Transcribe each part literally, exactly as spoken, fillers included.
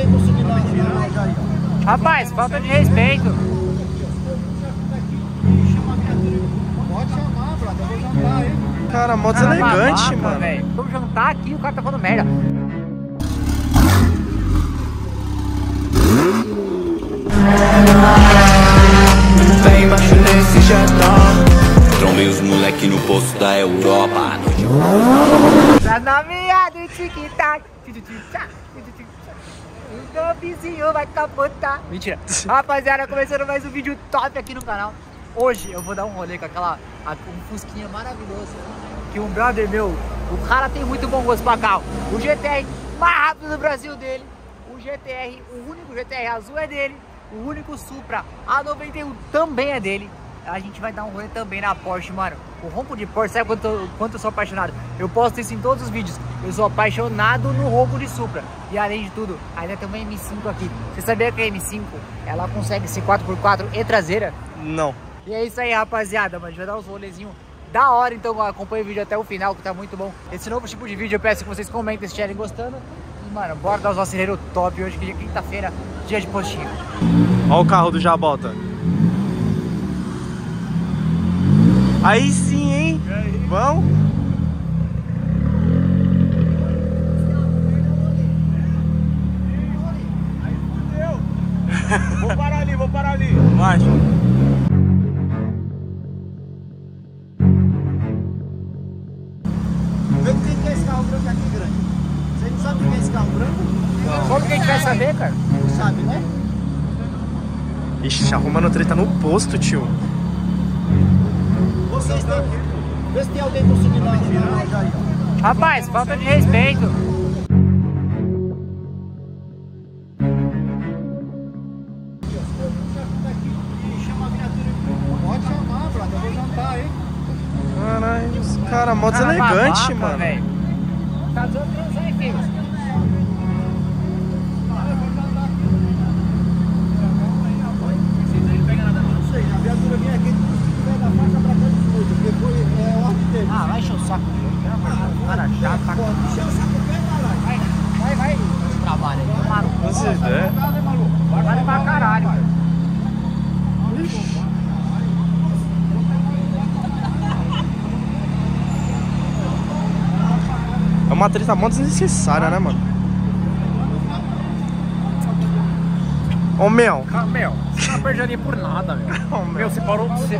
tem possibilidade. Rapaz, falta de respeito. Pode chamar, brother. Eu vou jantar, hein? Cara, a moto é elegante, mano. Vamos jantar aqui, o cara tá falando merda. Tem macho nesse jetão. Trombei os moleque no posto da Europa. Tá nomeado em tic-tac. Então o vizinho vai capotar. Mentira. Rapaziada, começando mais um vídeo top aqui no canal. Hoje eu vou dar um rolê com aquela, um Fusquinha maravilhoso, que um brother meu, o cara tem muito bom gosto pra carro. O G T R mais rápido do Brasil dele, o G T R, o único G T R azul é dele, o único Supra A noventa e um também é dele. A gente vai dar um rolê também na Porsche, mano. O ronco de Porsche, sabe quanto, quanto eu sou apaixonado? Eu posto isso em todos os vídeos. Eu sou apaixonado no ronco de Supra. E além de tudo, ainda tem uma M cinco aqui. Você sabia que a M cinco, ela consegue ser quatro por quatro e traseira? Não. E é isso aí, rapaziada, mano. A gente vai dar uns rolezinhos da hora, então acompanha o vídeo até o final, que tá muito bom. Esse novo tipo de vídeo, eu peço que vocês comentem se estiverem gostando. E, mano, bora dar os aceleros top hoje, que é quinta-feira, dia de postinho. Olha o carro do Jabota. Aí sim, hein? Aí? Vão? Aí fudeu. Vou parar ali, vou parar ali. Macho. Saber, cara? Não sabe, né? Ixi, arrumando treta no posto, tio. Vocês têm... Vê se tem alguém conseguindo lá. Rapaz, falta de respeito. Pode chamar, brother. Eu vou jantar, hein? Caralho, cara, a moto é elegante, mano. Tá dando aí, filho. Ah, vai encher o saco de jogo, ah, cara chato, tá encher o saco bem, caralho. Vai, vai, vai. Esse trabalho aí, maluco. Você é? Vai pra caralho. Ixi. É uma treta muito desnecessária, né, mano? Ô, meu. Meu, você não perderia por nada, meu. Não, meu. Meu, você parou, você,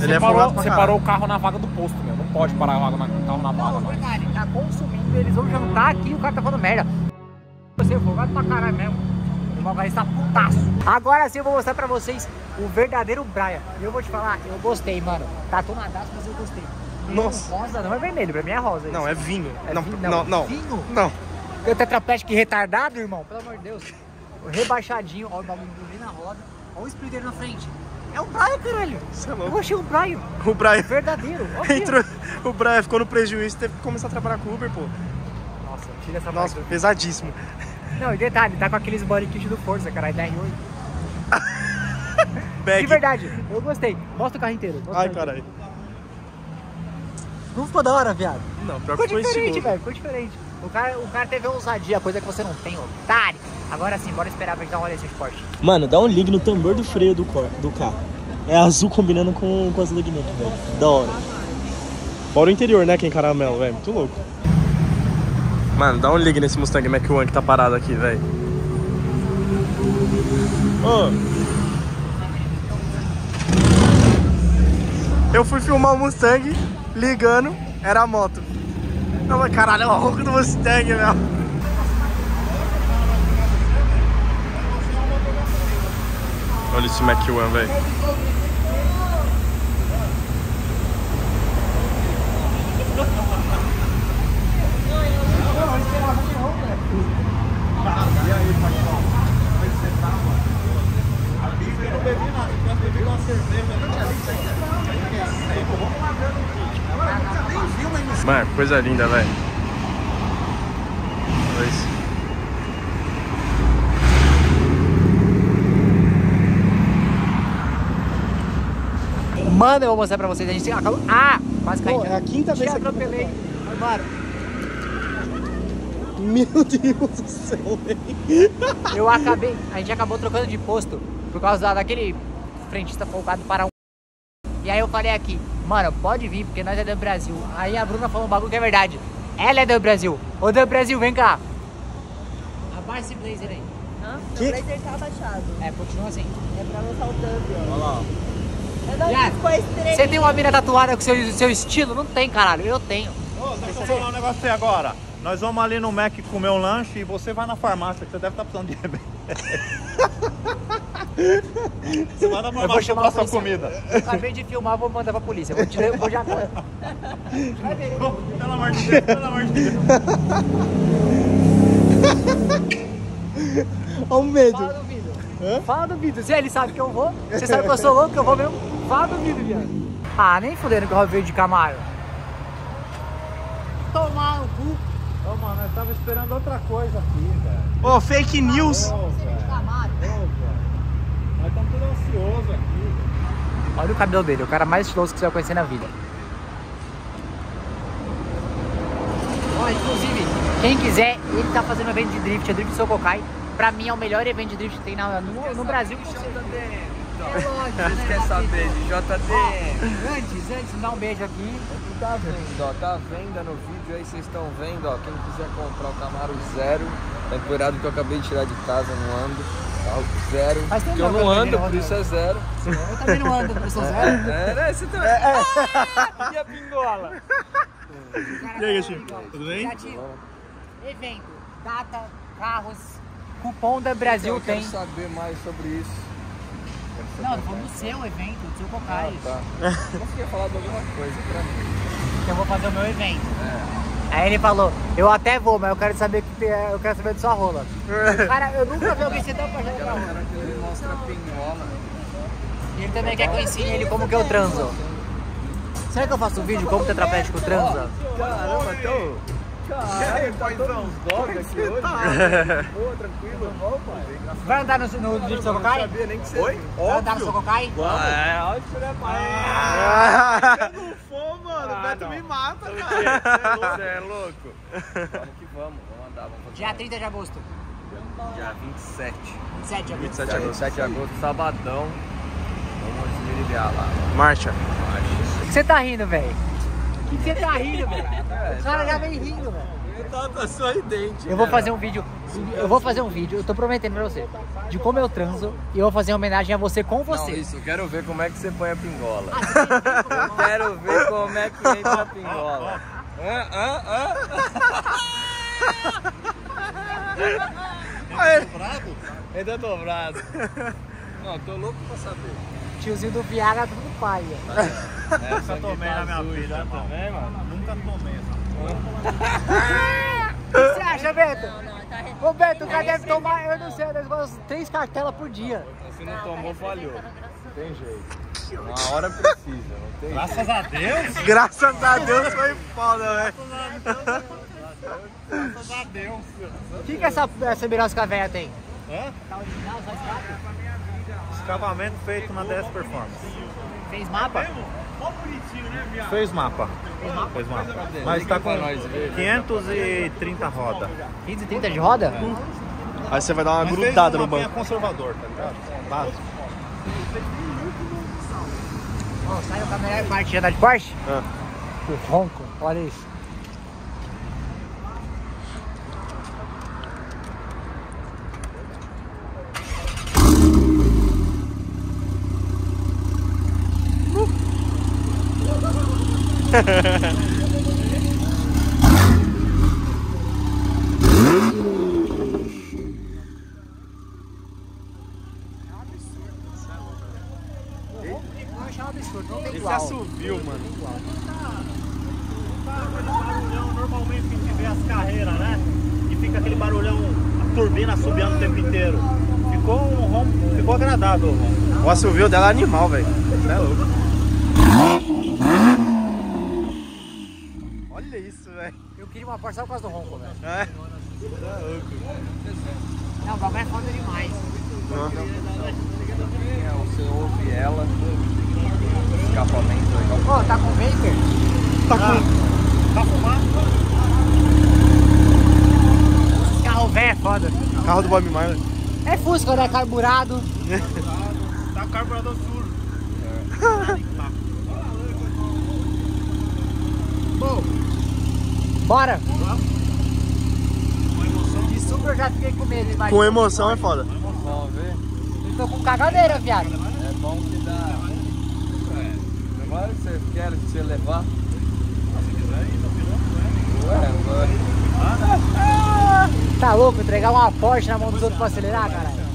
você é parou, você parou o carro na vaga do posto, meu. Não pode parar o carro na, na vaga, não. Cara, ele tá consumindo, eles vão jantar aqui e o cara tá falando merda. Você é folgado pra caralho mesmo. O Malgares tá putaço. Agora sim eu vou mostrar pra vocês o verdadeiro Braia. E eu vou te falar, eu gostei, mano. Tá tonadaço, mas eu gostei. Nossa. Não, rosa não é vermelho, pra mim é rosa. Não, isso. É vinho. É não, vinho, não, não, não. Vinho? Não. Eu tetraplégico retardado, irmão? Pelo amor de Deus. Rebaixadinho, ó, o bagulho na roda, ó, o splitter na frente. É um Braia, caralho. Você é louco. Eu achei um Braia. O Braia. Verdadeiro. Entrou, o Braia ficou no prejuízo, teve que começar a trabalhar com o Uber, pô. Nossa, tira essa. Nossa, parte. Pesadíssimo. Não, e detalhe, tá com aqueles body kit do Forza, caralho, da R oito. De verdade, eu gostei. Mostra o carro inteiro. Ai, caralho. Não ficou da hora, viado? Não, pior que foi diferente, velho. Ficou diferente. O cara, o cara teve uma ousadia, coisa que você não tem, otário. Agora sim, bora esperar pra gente dar uma olhada nesse Porsche. Mano, dá um ligue no tambor do freio do, cor, do carro. É azul combinando com, com as lignetas, velho. Da hora. Bora o interior, né, que é em caramelo, velho. Muito louco. Mano, dá um ligue nesse Mustang Mach um que tá parado aqui, velho. Oh. Eu fui filmar o Mustang ligando, era a moto. Não, mas caralho, é o ronco do Mustang, velho. Olha esse Mach um, velho. Mano, coisa linda, velho. Olha isso. Mano, eu vou mostrar pra vocês, a gente acabou... Ah, quase caiu. É a quinta vez que eu atropelei. Mano. Meu Deus do céu, velho. Eu acabei... A gente acabou trocando de posto por causa daquele frentista folgado para um... E aí eu falei aqui, mano, pode vir, porque nós é do Brasil. Aí a Bruna falou um bagulho que é verdade. Ela é do Brasil. Ô, do Brasil, vem cá. Abaixa esse blazer aí. Hã? O blazer tá abaixado. É, continua assim. É pra lançar o dump, ó. Olha lá, ó. Você tem uma mina tatuada com o seu, seu estilo? Não tem, caralho. Eu tenho. Ô, deixa eu falar um negócio aí agora. Nós vamos ali no Mac comer um lanche e você vai na farmácia, que você deve estar precisando de remédio. Você vai na farmácia comprar sua comida. Eu acabei de filmar, vou mandar pra polícia. Vou te levar já agora. Vai ver. Pelo amor de Deus, pelo amor de Deus. Olha o medo. Fala do vídeo. Hã? Fala do vídeo. Se ele sabe que eu vou, você sabe que eu sou louco, que eu vou mesmo. Fala do vídeo, viado. Ah, nem fudendo que o Rob veio de Camaro. Tomar no cu. Ô, mano, eu tava esperando outra coisa aqui, velho. Ô, oh, fake news. Ô, velho. Nós estamos tudo ansioso aqui, velho. Olha o cabelo dele, o cara mais estiloso que você vai conhecer na vida. Ó, oh, inclusive, quem quiser, ele tá fazendo um evento de drift, o Drift Sokokai. Pra mim é o melhor evento de drift que tem na, no, no Brasil. Que é lógico, né? Quer saber de J D M? Ó, antes, antes, dá um beijo aqui. Tá vendo, ó, tá à venda no vídeo aí, vocês estão vendo, ó. Quem quiser comprar o Camaro zero, temperado que eu acabei de tirar de casa, não ando. Carro zero. Mas tem que eu não ando, por isso é zero. Eu também não ando, por isso é zero. É, né? Você também. É. Ah, e a pingola? E aí, Gatinho? Tudo bem? Evento, data, carros, cupom da Brasil eu tem. Eu quero saber mais sobre isso. Não, eu vou no seu evento, do seu Kokai. Ah, tá. Você quer falar de alguma coisa pra mim? Que eu vou fazer o meu evento. É. Aí ele falou, eu até vou, mas eu quero saber que eu quero saber de sua rola. Cara, eu nunca vi alguém ser tão apaixonado pela rola. Cara, que ele mostra a pingola. Ele também quer que eu ensine ele como que eu transo. Será que eu faço um vídeo como tetraplégico transa? Caramba, então... Caralho, tá todos uns vlogs aqui hoje. Pô, tranquilo. Vai andar no, no Drift Sokokai? Não sabia nem que você... Oi? Vai andar no Sokokai? É, óbvio que você é pai. Se eu não for, mano, o Beto me mata, cara. Você é louco. Vamos que vamos, vamos andar. Dia trinta de agosto. Dia vinte e sete. vinte e sete de agosto. vinte e sete de agosto, sabadão. Vamos desmirilhar lá. Marcha. Marcha. O que você tá rindo, velho? O que você tá rindo, velho? O cara já vem rindo, velho. Eu tava sorridente. Eu vou fazer um vídeo. Eu vou fazer um vídeo, eu tô prometendo pra você. De como eu transo e eu vou fazer uma homenagem a você com você. Não, isso, eu quero ver como é que você põe a pingola. Eu quero ver como é que entra a pingola. Hã, hã, hã? Ele tá dobrado? Ele tá dobrado. Não, tô louco pra saber. Tiozinho do Viagra, tudo paia. É, nunca tomei na minha vida também, mano. Nunca tomei essa porra. O que você acha, Beto? Não, não, tá... Ô, Beto, o cara deve tomar, eu não sei, umas três cartelas por dia. Se não tomou, falhou. Não tem jeito. Uma hora precisa, não tem jeito. Graças a Deus? Graças a Deus foi foda, velho. Graças a Deus. O que que essa, essa birosca velha tem? Hã? Tá original, só escapa? Escavamento feito na D S Performance. Fez mapa? Fez mapa. Fez mapa. Mas tá com quinhentos e trinta roda. quinhentos e trinta de roda? É. Aí você vai dar uma mas grudada no banco. Conservador, tá ligado? Básico. Oh, sai da melhor parte de andar de Porsche? É. O ronco, olha isso. Ele subiu, mano. Barulhão, normalmente a gente vê as carreiras, né? E fica aquele barulhão, a turbina subindo o tempo inteiro. Ficou um rombo, ficou agradável. Mano. O assovio dela é animal, velho. Você é louco. Olha isso, velho. Eu queria uma Porsche só por causa do ronco, velho. É? Tá louco. Não, o bagulho é foda demais. Não. Você ouve ela. Escapamento legal. Pô, tá com vapor? Tá com... Tá fumando? Carro do Bob Marley. É Fusca, né? Carburado. Tá carburador duro. Bom, bora! Com emoção. De super já fiquei com medo, imagina. Com emoção é foda. Eu tô com cagadeira, viado. É bom que dá. Agora você quer que você levar? Tá louco, entregar uma Porsche na mão dos outros pra acelerar, caralho?